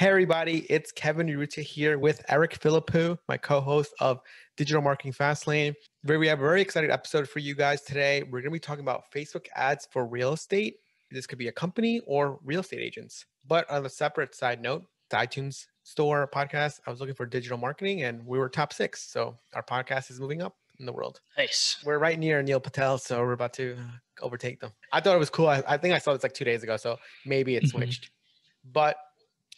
Hey everybody, it's Kevin Urrutia here with Eric Philippou, my co-host of Digital Marketing Fastlane, where we have a very exciting episode for you guys today. We're going to be talking about Facebook ads for real estate. This could be a company or real estate agents. But on a separate side note, the iTunes Store podcast, I was looking for digital marketing and we were top 6. So our podcast is moving up in the world. Nice. We're right near Neil Patel, so we're about to overtake them. I thought it was cool. I think I saw this like 2 days ago, so maybe it switched. But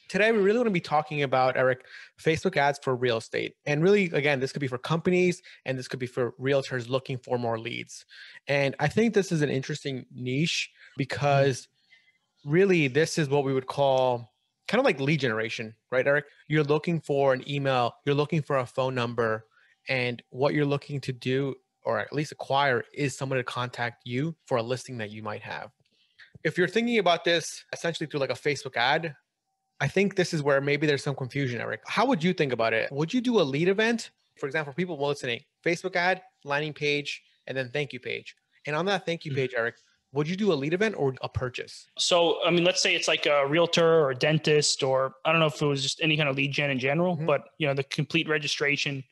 today, we really want to be talking about, Eric, Facebook ads for real estate. And really, again, this could be for companies and this could be for realtors looking for more leads. And I think this is an interesting niche because really this is what we would call kind of like lead generation, right, Eric? You're looking for an email, you're looking for a phone number, and what you're looking to do or at least acquire is someone to contact you for a listing that you might have. If you're thinking about this essentially through like a Facebook ad, I think this is where maybe there's some confusion, Eric. How would you think about it? Would you do a lead event? For example, people listening, Facebook ad, landing page, and then thank you page. And on that thank you page, Eric, would you do a lead event or a purchase? So, I mean, let's say it's like a realtor or a dentist, or I don't know if it was just any kind of lead gen in general, but you know, the complete registration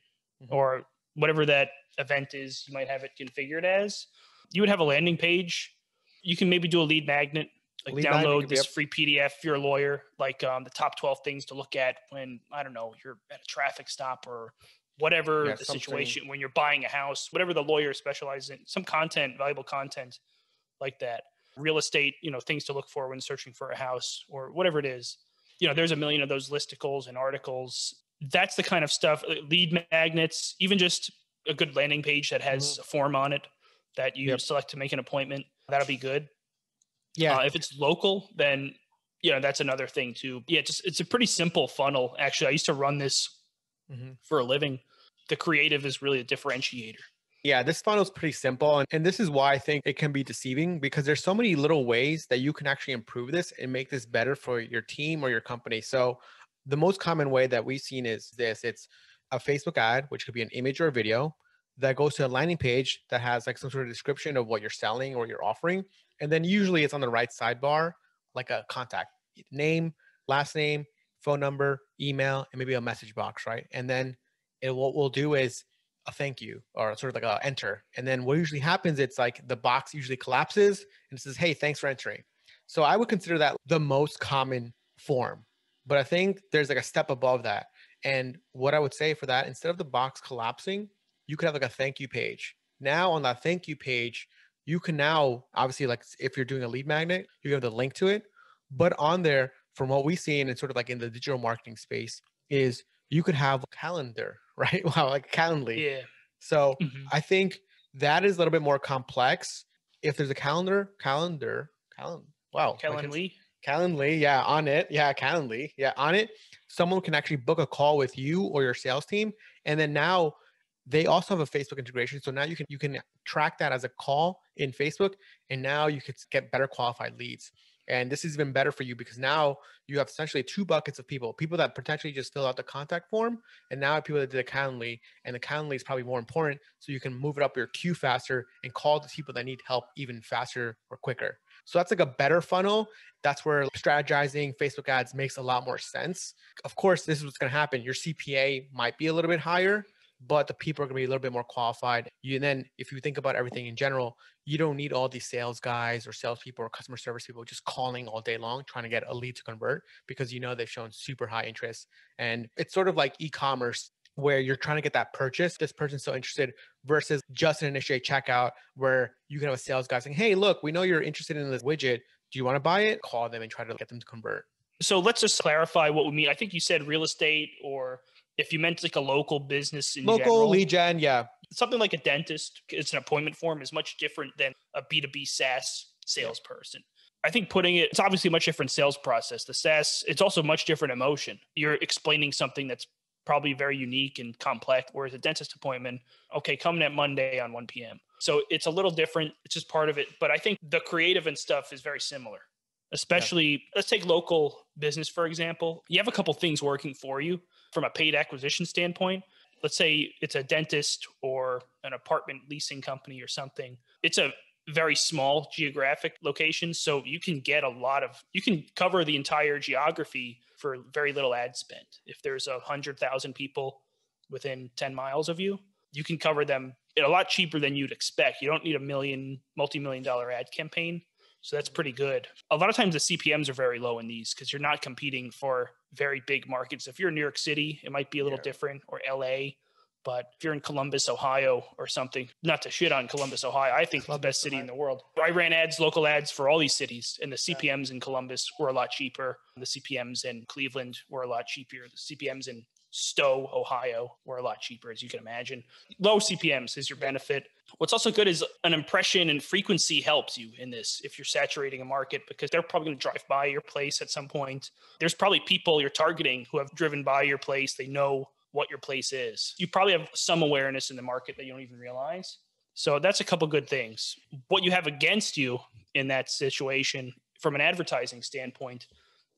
or whatever that event is, you might have it configured as. You would have a landing page. You can maybe do a lead magnet. Like download this free PDF if you're a lawyer, like the top 12 things to look at when, I don't know, you're at a traffic stop or whatever the situation, when you're buying a house, whatever the lawyer specializes in, some content, valuable content like that. Real estate, you know, things to look for when searching for a house or whatever it is. You know, there's a million of those listicles and articles. That's the kind of stuff, lead magnets, even just a good landing page that has a form on it that you select to make an appointment. That'll be good. Yeah. If it's local, then, you know, that's another thing too. Yeah. Just, it's a pretty simple funnel. Actually, I used to run this for a living. The creative is really a differentiator. Yeah. This funnel is pretty simple. And this is why I think it can be deceiving because there's so many little ways that you can actually improve this and make this better for your team or your company. So the most common way that we've seen is this. It's a Facebook ad, which could be an image or a video that goes to a landing page that has like some sort of description of what you're selling or you're offering. And then usually it's on the right sidebar, like a contact name, last name, phone number, email, and maybe a message box, right? And then what we'll do is a thank you or sort of like a enter. And then what usually happens, it's like the box usually collapses and it says, hey, thanks for entering. So I would consider that the most common form. But I think there's like a step above that. And what I would say for that, instead of the box collapsing, you could have like a thank you page. Now on that thank you page, you can now, obviously, like if you're doing a lead magnet, you have the link to it. But on there, from what we see, and it's sort of like in the digital marketing space, is you could have a calendar, right? Wow, like Calendly. Yeah. So I think that is a little bit more complex. If there's a Calendly, yeah, on it. Yeah, Calendly, yeah, on it. Someone can actually book a call with you or your sales team. And then now they also have a Facebook integration. So now you can track that as a call in Facebook, and now you could get better qualified leads. And this is even better for you because now you have essentially two buckets of people that potentially just fill out the contact form, and now people that did a Calendly, and the Calendly is probably more important. So you can move it up your queue faster and call the people that need help even faster or quicker. So that's like a better funnel. That's where strategizing Facebook ads makes a lot more sense. Of course, this is what's going to happen. Your CPA might be a little bit higher, but the people are going to be a little bit more qualified. And then if you think about everything in general, you don't need all these sales guys or salespeople or customer service people just calling all day long, trying to get a lead to convert because you know they've shown super high interest. And it's sort of like e-commerce where you're trying to get that purchase. This person's so interested versus just an initiate checkout where you can have a sales guy saying, hey, look, we know you're interested in this widget. Do you want to buy it? Call them and try to get them to convert. So let's just clarify what we mean. I think you said real estate, or if you meant like a local business in general. Local lead gen, yeah. Something like a dentist, it's an appointment form, is much different than a B2B SaaS salesperson. I think putting it, it's obviously a much different sales process. The SaaS, it's also much different emotion. You're explaining something that's probably very unique and complex, whereas a dentist appointment, okay, come that Monday on 1 p.m. So it's a little different. It's just part of it. But I think the creative and stuff is very similar. Especially, let's take local business, for example. You have a couple things working for you from a paid acquisition standpoint. Let's say it's a dentist or an apartment leasing company or something. It's a very small geographic location. So you can cover the entire geography for very little ad spend. If there's 100,000 people within 10 miles of you, you can cover them a lot cheaper than you'd expect. You don't need multi-million dollar ad campaign. So that's pretty good. A lot of times the CPMs are very low in these because you're not competing for very big markets. If you're in New York City, it might be a little different, or LA. But if you're in Columbus, Ohio or something, not to shit on Columbus, Ohio, I think it's the best city in the world. I ran ads, local ads for all these cities, and the CPMs in Columbus were a lot cheaper. The CPMs in Cleveland were a lot cheaper. The CPMs in Stowe, Ohio were a lot cheaper, as you can imagine. Low CPMs is your benefit. What's also good is an impression and frequency helps you in this if you're saturating a market, because they're probably going to drive by your place at some point. There's probably people you're targeting who have driven by your place. They know what your place is. You probably have some awareness in the market that you don't even realize. So that's a couple good things. What you have against you in that situation from an advertising standpoint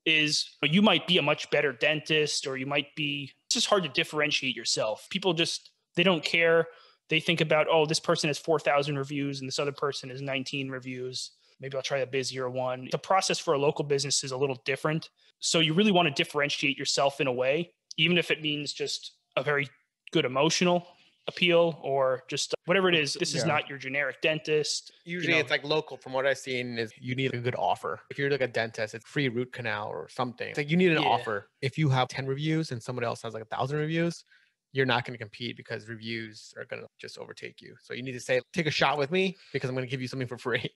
is you might be a much better dentist, or you might be, it's just hard to differentiate yourself. People just, they don't care. They think about, oh, this person has 4,000 reviews and this other person has 19 reviews. Maybe I'll try the busier one. The process for a local business is a little different. So you really want to differentiate yourself in a way, even if it means just a very good emotional appeal or just whatever it is. This is not your generic dentist. Usually it's like local. From what I've seen is you need a good offer. If you're like a dentist, it's free root canal or something. It's like you need an offer. If you have 10 reviews and somebody else has like 1,000 reviews, you're not going to compete because reviews are going to just overtake you. So you need to say, take a shot with me because I'm going to give you something for free.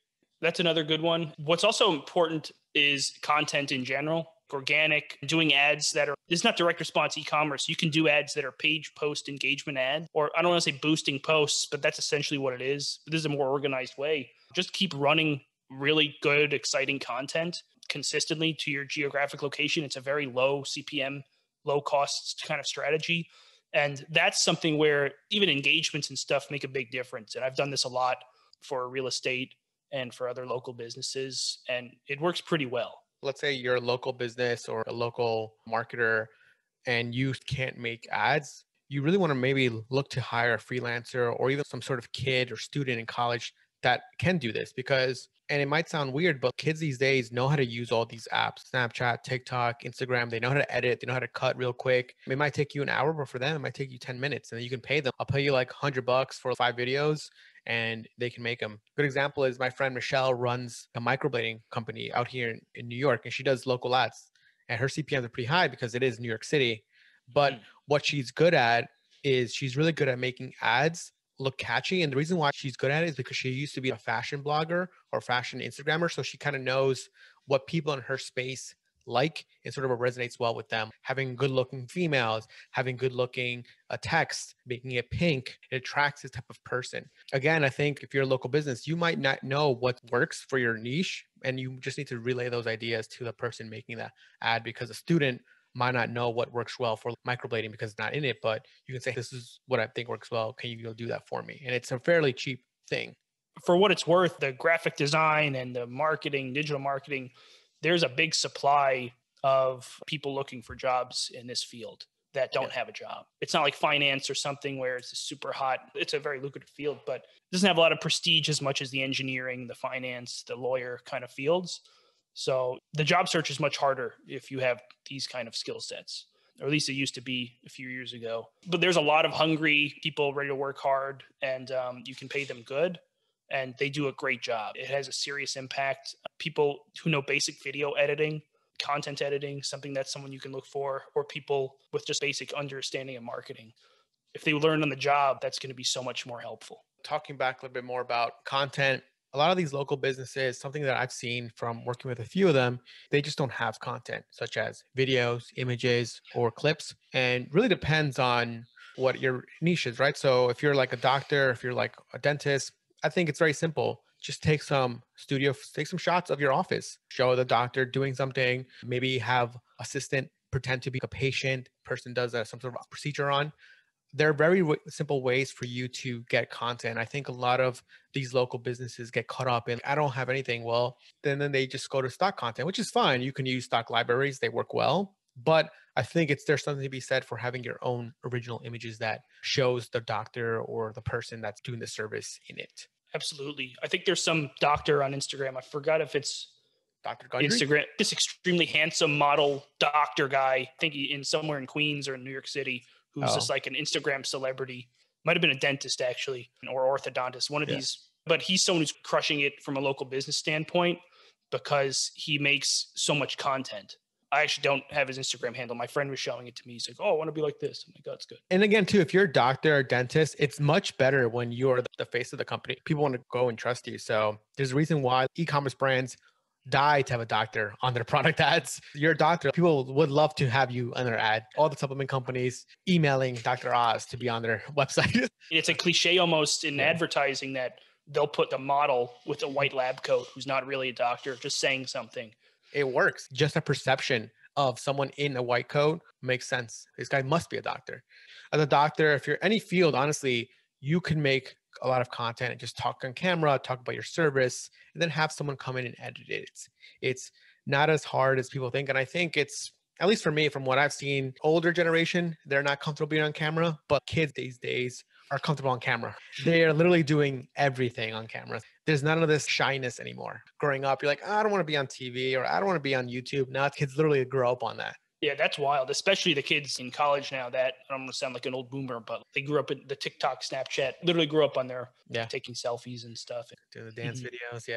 That's another good one. What's also important is content in general. Organic, doing ads that are, this is not direct response e-commerce. You can do ads that are page post engagement ad, or I don't want to say boosting posts, but that's essentially what it is. This is a more organized way. Just keep running really good, exciting content consistently to your geographic location. It's a very low CPM, low cost kind of strategy. And that's something where even engagements and stuff make a big difference. And I've done this a lot for real estate and for other local businesses, and it works pretty well. Let's say you're a local business or a local marketer and you can't make ads. You really want to maybe look to hire a freelancer or even some sort of kid or student in college that can do this, because, and it might sound weird, but kids these days know how to use all these apps, Snapchat, TikTok, Instagram. They know how to edit. They know how to cut real quick. It might take you an hour, but for them, it might take you 10 minutes and then you can pay them. I'll pay you like $100 for 5 videos and they can make them. Good example is my friend Michelle runs a microblading company out here in New York, and she does local ads, and her CPMs are pretty high because it is New York City. But what she's good at is she's really good at making ads look catchy. And the reason why she's good at it is because she used to be a fashion blogger or fashion Instagrammer. So she kind of knows what people in her space like and sort of what resonates well with them. Having good looking females, having good looking text, making it pink, it attracts this type of person. Again, I think if you're a local business, you might not know what works for your niche, and you just need to relay those ideas to the person making that ad, because a student might not know what works well for microblading because it's not in it, but you can say, this is what I think works well. Can you go do that for me? And it's a fairly cheap thing. For what it's worth, the graphic design and the marketing, digital marketing, there's a big supply of people looking for jobs in this field that don't have a job. It's not like finance or something where it's super hot. It's a very lucrative field, but it doesn't have a lot of prestige as much as the engineering, the finance, the lawyer kind of fields. So the job search is much harder if you have these kind of skill sets, or at least it used to be a few years ago. But there's a lot of hungry people ready to work hard, and you can pay them good. And they do a great job. It has a serious impact. People who know basic video editing, content editing, something that's someone you can look for, or people with just basic understanding of marketing. If they learn on the job, that's going to be so much more helpful. Talking back a little bit more about content, a lot of these local businesses, something that I've seen from working with a few of them, they just don't have content such as videos, images, or clips. And really depends on what your niche is, right? So if you're like a doctor, if you're like a dentist, I think it's very simple. Just take some shots of your office, show the doctor doing something, maybe have assistant pretend to be a patient, person does some sort of procedure on. There are very simple ways for you to get content. I think a lot of these local businesses get caught up in, I don't have anything. Well, then they just go to stock content, which is fine. You can use stock libraries. They work well. But I think there's something to be said for having your own original images that shows the doctor or the person that's doing the service in it. Absolutely. I think there's some doctor on Instagram. I forgot if it's Dr. Gundry? Instagram, this extremely handsome model doctor guy, I think in somewhere in Queens or in New York City, who's just like an Instagram celebrity. Might've been a dentist actually, or orthodontist, one of these, but he's someone who's crushing it from a local business standpoint because he makes so much content. I actually don't have his Instagram handle. My friend was showing it to me. He's like, oh, I want to be like this. I'm like, oh, it's good. And again, too, if you're a doctor or dentist, it's much better when you're the face of the company. People want to go and trust you. So there's a reason why e-commerce brands die to have a doctor on their product ads. You're a doctor. People would love to have you on their ad. All the supplement companies emailing Dr. Oz to be on their website. It's a cliche almost in advertising that they'll put the model with a white lab coat who's not really a doctor, just saying something. It works. Just a perception of someone in a white coat makes sense. This guy must be a doctor. As a doctor, if you're any field, honestly, you can make a lot of content and just talk on camera, talk about your service, and then have someone come in and edit it. It's not as hard as people think. And I think it's, at least for me, from what I've seen, older generation, they're not comfortable being on camera, but kids these days are comfortable on camera. They are literally doing everything on camera. There's none of this shyness anymore. Growing up, you're like, oh, I don't want to be on TV or I don't want to be on YouTube. Now kids literally grow up on that. Yeah, that's wild, especially the kids in college now that, I don't want to sound like an old boomer, but they grew up in the TikTok, Snapchat, literally grew up on their taking selfies and stuff. Doing the dance videos,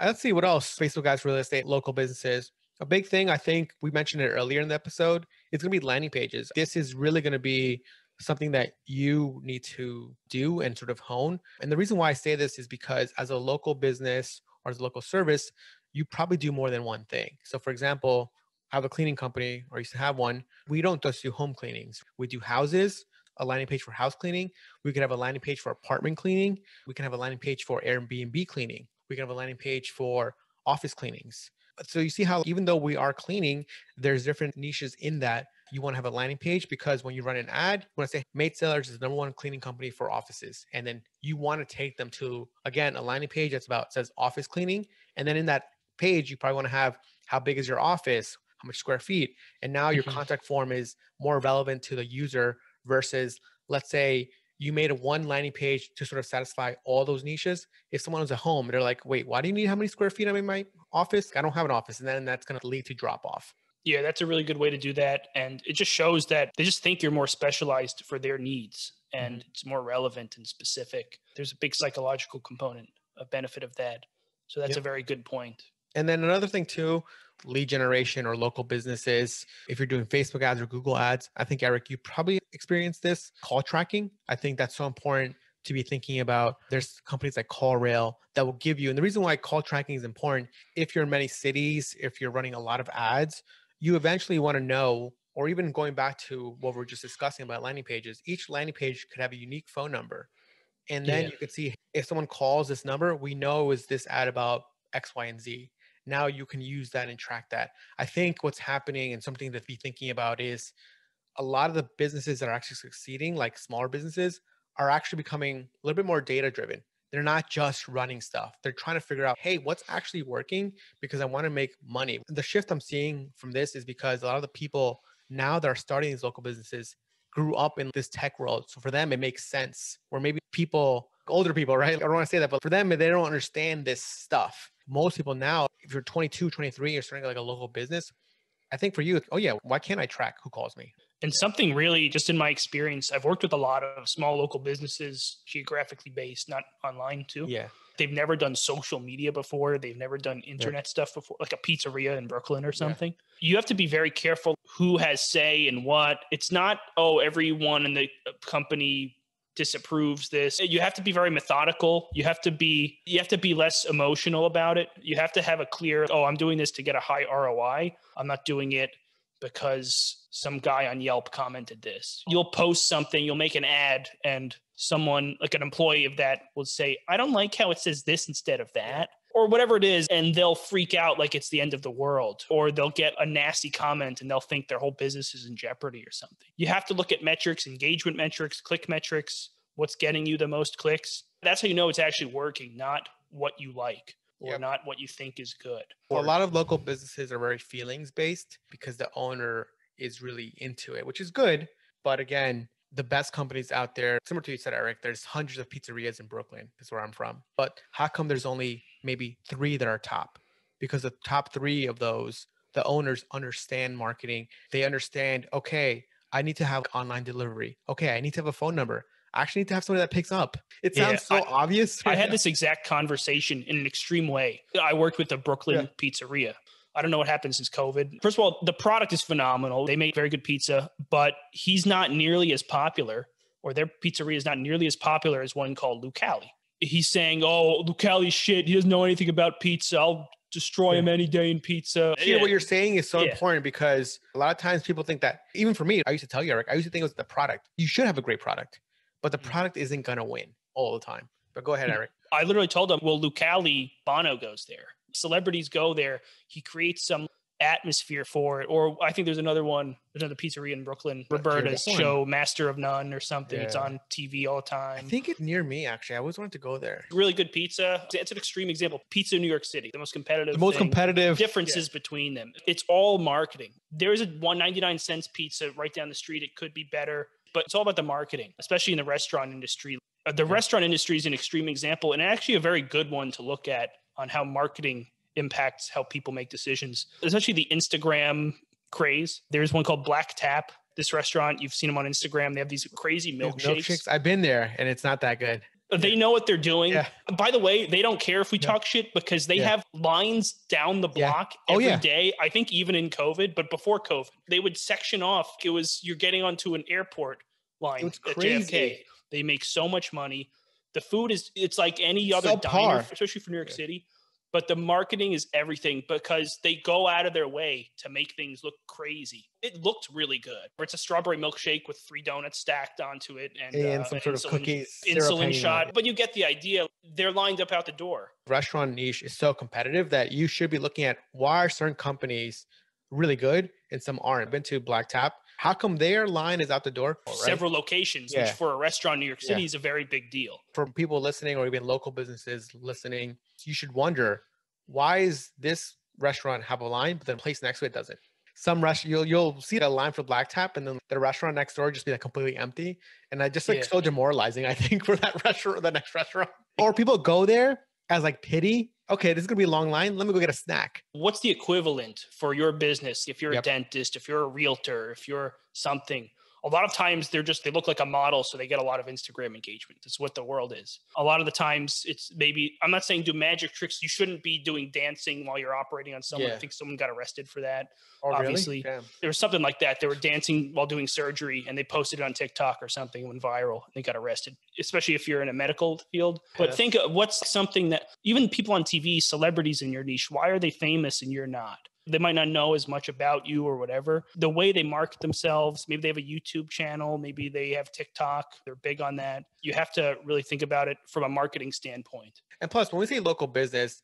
Let's see what else. Facebook ads, real estate, local businesses. A big thing, I think we mentioned it earlier in the episode, it's going to be landing pages. This is really going to be something that you need to do and sort of hone. And the reason why I say this is because as a local business or as a local service, you probably do more than one thing. So for example, I have a cleaning company or used to have one. We don't just do home cleanings. We do houses, a landing page for house cleaning. We could have a landing page for apartment cleaning. We can have a landing page for Airbnb cleaning. We can have a landing page for office cleanings. So you see how even though we are cleaning, there's different niches in that. You want to have a landing page because when you run an ad, you want to say Maid Sailors is the number one cleaning company for offices. And then you want to take them to, again, a landing page that's about, says office cleaning. And then in that page, you probably want to have how big is your office, how much square feet. And now your contact form is more relevant to the user versus let's say you made a one landing page to sort of satisfy all those niches. If someone has a home, they're like, wait, why do you need how many square feet I'm in my office? I don't have an office. And then that's going to lead to drop off. Yeah, that's a really good way to do that. And it just shows that they just think you're more specialized for their needs and it's more relevant and specific. There's a big psychological component of benefit of that. So that's a very good point. And then another thing too, lead generation or local businesses. If you're doing Facebook ads or Google ads, I think, Eric, you probably experienced this. Call tracking. I think that's so important to be thinking about. There's companies like CallRail that will give you. And the reason why call tracking is important, if you're in many cities, if you're running a lot of ads, you eventually want to know, or even going back to what we were just discussing about landing pages, each landing page could have a unique phone number. And then you could see if someone calls this number, we know is this ad about X, Y, and Z. Now you can use that and track that. I think what's happening and something to be thinking about is a lot of the businesses that are actually succeeding, like smaller businesses, are actually becoming a little bit more data-driven. They're not just running stuff. They're trying to figure out, hey, what's actually working because I want to make money. The shift I'm seeing from this is because a lot of the people now that are starting these local businesses grew up in this tech world. So for them, it makes sense. Or maybe people, older people, right? I don't want to say that, but for them, they don't understand this stuff. Most people now, if you're 22, 23, you're starting like a local business. I think for you, oh yeah, why can't I track who calls me? And something really, just in my experience, I've worked with a lot of small local businesses, geographically based, not online too. Yeah. They've never done social media before. They've never done internet stuff before, like a pizzeria in Brooklyn or something. Yeah. You have to be very careful who has say and what. It's not, oh, everyone in the company disapproves this. You have to be very methodical. You have to be less emotional about it. You have to have a clear, oh, I'm doing this to get a high ROI. I'm not doing it because some guy on Yelp commented this. You'll post something, you'll make an ad, and someone, like an employee of that, will say, I don't like how it says this instead of that, or whatever it is, and they'll freak out like it's the end of the world, or they'll get a nasty comment and they'll think their whole business is in jeopardy or something. You have to look at metrics, engagement metrics, click metrics, what's getting you the most clicks. That's how you know it's actually working, not what you like. Or not what you think is good. Well, a lot of local businesses are very feelings based because the owner is really into it, which is good. But again, the best companies out there, similar to you said, Eric, there's hundreds of pizzerias in Brooklyn. That's where I'm from. But how come there's only maybe three that are top? because the top three of those, the owners understand marketing. They understand, okay, I need to have online delivery. Okay, I need to have a phone number. I actually need to have somebody that picks up. It sounds so obvious. Right? I had this exact conversation in an extreme way. I worked with a Brooklyn pizzeria. I don't know what happened since COVID. First of all, the product is phenomenal. They make very good pizza, but he's not nearly as popular, or their pizzeria is not nearly as popular as one called Lucali. He's saying, oh, Lucali's shit. He doesn't know anything about pizza. I'll destroy him any day in pizza. You know, what you're saying is so important, because a lot of times people think that, even for me, I used to tell you, Eric, I used to think it was the product. You should have a great product, but the product isn't going to win all the time. But go ahead, Eric. I literally told him, well, Lucali, Bono goes there. Celebrities go there. He creates some atmosphere for it. Or I think there's another one, another pizzeria in Brooklyn, Roberta's show, Master of None or something. Yeah. It's on TV all the time. I think it's near me, actually. I always wanted to go there. Really good pizza. It's an extreme example. Pizza in New York City, the most competitive. The most competitive. Differences between them. It's all marketing. There is a $1.99 pizza right down the street. It could be better, but it's all about the marketing, especially in the restaurant industry. The restaurant industry is an extreme example, and actually a very good one to look at on how marketing impacts how people make decisions. Especially the Instagram craze. There's one called Black Tap. This restaurant, you've seen them on Instagram. They have these crazy milkshakes. I've been there and it's not that good. They know what they're doing. Yeah. By the way, they don't care if we talk shit, because they have lines down the block every day. I think even in COVID, but before COVID, they would section off. It was, you're getting onto an airport line at JFK. They make so much money. The food is, it's like any other diner, especially for New York City. But the marketing is everything, because they go out of their way to make things look crazy. It looked really good. It's a strawberry milkshake with 3 donuts stacked onto it. And some sort of cookies. Insulin shot. But you get the idea. They're lined up out the door. Restaurant niche is so competitive that you should be looking at, why are certain companies really good and some aren't? I've been to Black Tap. How come their line is out the door? Right? Several locations, which for a restaurant in New York City is a very big deal. For people listening, or even local businesses listening, you should wonder, why is this restaurant have a line, but the place next to it doesn't? Some restaurant, you'll see the line for Black Tap, and then the restaurant next door just be like completely empty. And I just so demoralizing, I think, for that restaurant, the next restaurant. Or people go there as like pity. Okay, this is going to be a long line. Let me go get a snack. What's the equivalent for your business? If you're a dentist, if you're a realtor, if you're something, a lot of times they're just, they look like a model. So they get a lot of Instagram engagement. That's what the world is. A lot of the times it's maybe, I'm not saying do magic tricks. You shouldn't be doing dancing while you're operating on someone. I think someone got arrested for that. Oh, obviously. Really? There was something like that. They were dancing while doing surgery and they posted it on TikTok or something. It went viral and they got arrested, especially if you're in a medical field. But think of what's something that even people on TV, celebrities in your niche, why are they famous and you're not? They might not know as much about you or whatever. The way they market themselves, maybe they have a YouTube channel, maybe they have TikTok, they're big on that. You have to really think about it from a marketing standpoint. And plus, when we say local business,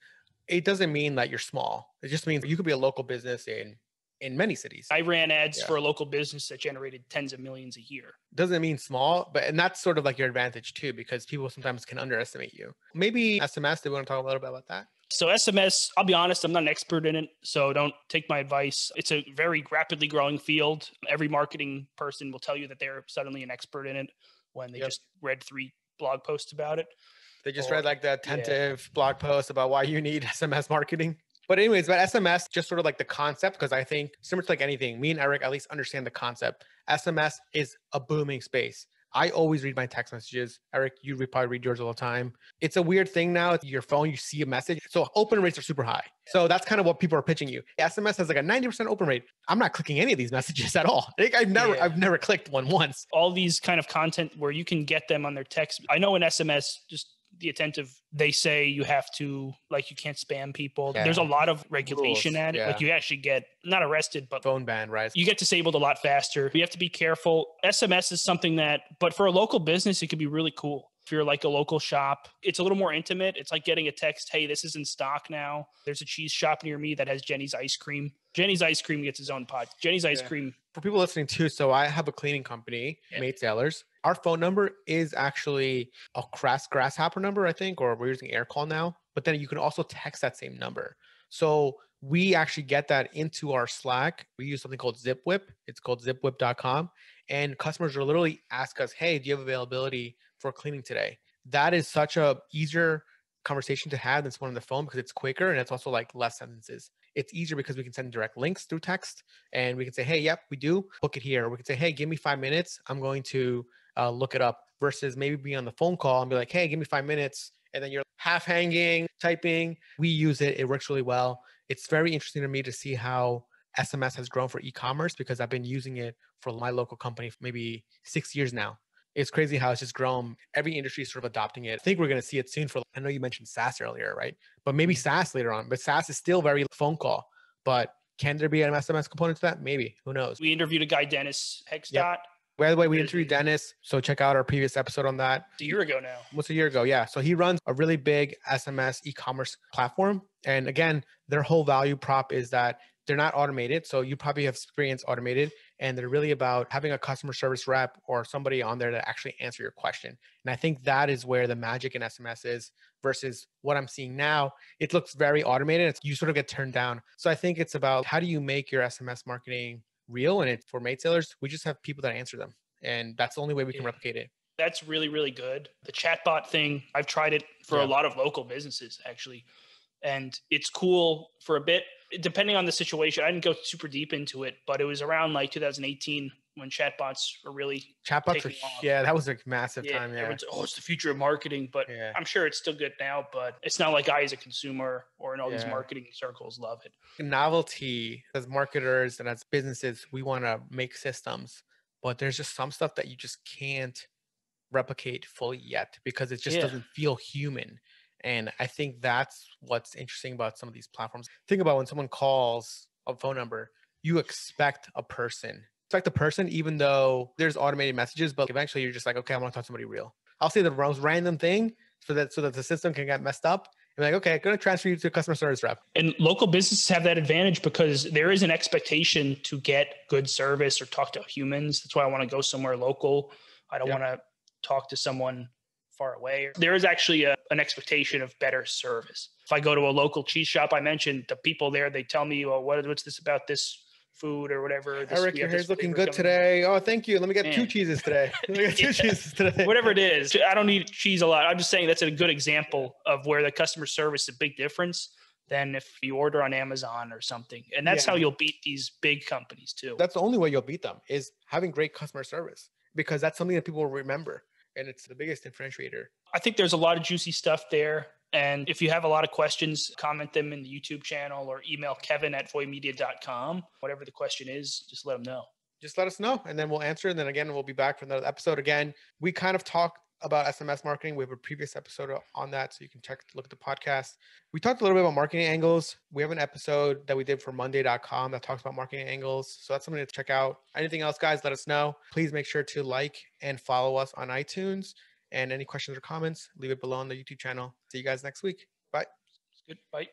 it doesn't mean that you're small. It just means you could be a local business in many cities. I ran ads for a local business that generated tens of millions a year. Doesn't mean small, but and that's sort of like your advantage too, because people sometimes can underestimate you. Maybe SMS, do we want to talk a little bit about that? So SMS, I'll be honest, I'm not an expert in it, so don't take my advice. It's a very rapidly growing field. Every marketing person will tell you that they're suddenly an expert in it when they just read 3 blog posts about it. They just read like the attentive blog post about why you need SMS marketing. But anyways, about SMS, just sort of like the concept, because I think similar to like anything, me and Eric at least understand the concept. SMS is a booming space. I always read my text messages. Eric, you probably read yours all the time. It's a weird thing now. Your phone, you see a message. So open rates are super high. So that's kind of what people are pitching you. SMS has like a 90% open rate. I'm not clicking any of these messages at all. I think I've never clicked one once. All these kind of content where you can get them on their text. I know in SMS, just the attentive, they say you have to, like, you can't spam people. There's a lot of regulation at it. Like you actually get not arrested, but phone ban, right? You get disabled a lot faster. You have to be careful. SMS is something that, but for a local business, it could be really cool. If you're like a local shop, it's a little more intimate. It's like getting a text, hey, this is in stock now. There's a cheese shop near me that has Jenny's ice cream. Jenny's ice cream gets its own pod. Jenny's ice cream. For people listening too, so I have a cleaning company, Maid Sailors. Our phone number is actually a Grasshopper number, I think, or we're using AirCall now. But then you can also text that same number. So we actually get that into our Slack. We use something called Zipwhip. It's called zipwhip.com. And customers will literally ask us, hey, do you have availability for cleaning today? That is such a easier conversation to have that's one on the phone because it's quicker and it's also like less sentences. It's easier because we can send direct links through text and we can say, hey, yep, we do, book it here. Or we can say, hey, give me 5 minutes. I'm going to look it up, versus maybe being on the phone call and be like, hey, give me 5 minutes. And then you're half hanging, typing. We use it. It works really well. It's very interesting to me to see how SMS has grown for e-commerce because I've been using it for my local company for maybe 6 years now. It's crazy how it's just grown. Every industry is sort of adopting it. I think we're going to see it soon for, I know you mentioned SaaS earlier, right? But maybe SaaS later on, but SaaS is still very phone call. But can there be an SMS component to that? Maybe, who knows? We interviewed a guy, Dennis Hexdot. Yep. By the way, we interviewed Dennis. So check out our previous episode on that. It's a year ago now. Almost a year ago. Yeah. So he runs a really big SMS e-commerce platform. And again, their whole value prop is that they're not automated. So you probably have experienced automated, and they're really about having a customer service rep or somebody on there to actually answer your question. And I think that is where the magic in SMS is versus what I'm seeing now. It looks very automated. You sort of get turned down. So I think it's about how do you make your SMS marketing real? And for Maid Sailors, we just have people that answer them. And that's the only way we can replicate it. That's really, really good. The chatbot thing, I've tried it for a lot of local businesses, actually. And it's cool for a bit, depending on the situation. I didn't go super deep into it, but it was around like 2018 when chatbots were really taking off. Yeah, that was a massive time. Yeah. Oh, it's the future of marketing, but I'm sure it's still good now, but it's not like I as a consumer or in all these marketing circles love it. The novelty as marketers and as businesses, we want to make systems, but there's just some stuff that you just can't replicate fully yet because it just doesn't feel human. And I think that's what's interesting about some of these platforms. Think about when someone calls a phone number, you expect a person. Expect a person, even though there's automated messages, but eventually you're just like, okay, I want to talk to somebody real. I'll say the most random thing so that the system can get messed up. And like, okay, I'm going to transfer you to a customer service rep. And local businesses have that advantage because there is an expectation to get good service or talk to humans. That's why I want to go somewhere local. I don't want to talk to someone far away. There is actually an expectation of better service. If I go to a local cheese shop, I mentioned the people there, they tell me, well, what's this about this food or whatever? Eric, your hair's looking good today. Oh, thank you. Let me get two cheeses today. Whatever it is. I don't need cheese a lot. I'm just saying that's a good example of where the customer service is a big difference than if you order on Amazon or something. And that's how you'll beat these big companies too. That's the only way you'll beat them is having great customer service, because that's something that people will remember. And it's the biggest differentiator. I think there's a lot of juicy stuff there. And if you have a lot of questions, comment them in the YouTube channel or email kevin@voymedia.com. Whatever the question is, just let them know. Just let us know. And then we'll answer. And then again, we'll be back for another episode. Again, we kind of talked about SMS marketing. We have a previous episode on that. So you can look at the podcast. We talked a little bit about marketing angles. We have an episode that we did for monday.com that talks about marketing angles. So that's something to check out. Anything else, guys, let us know. Please make sure to like and follow us on iTunes, and any questions or comments, leave it below on the YouTube channel. See you guys next week. Bye. It's good. Bye.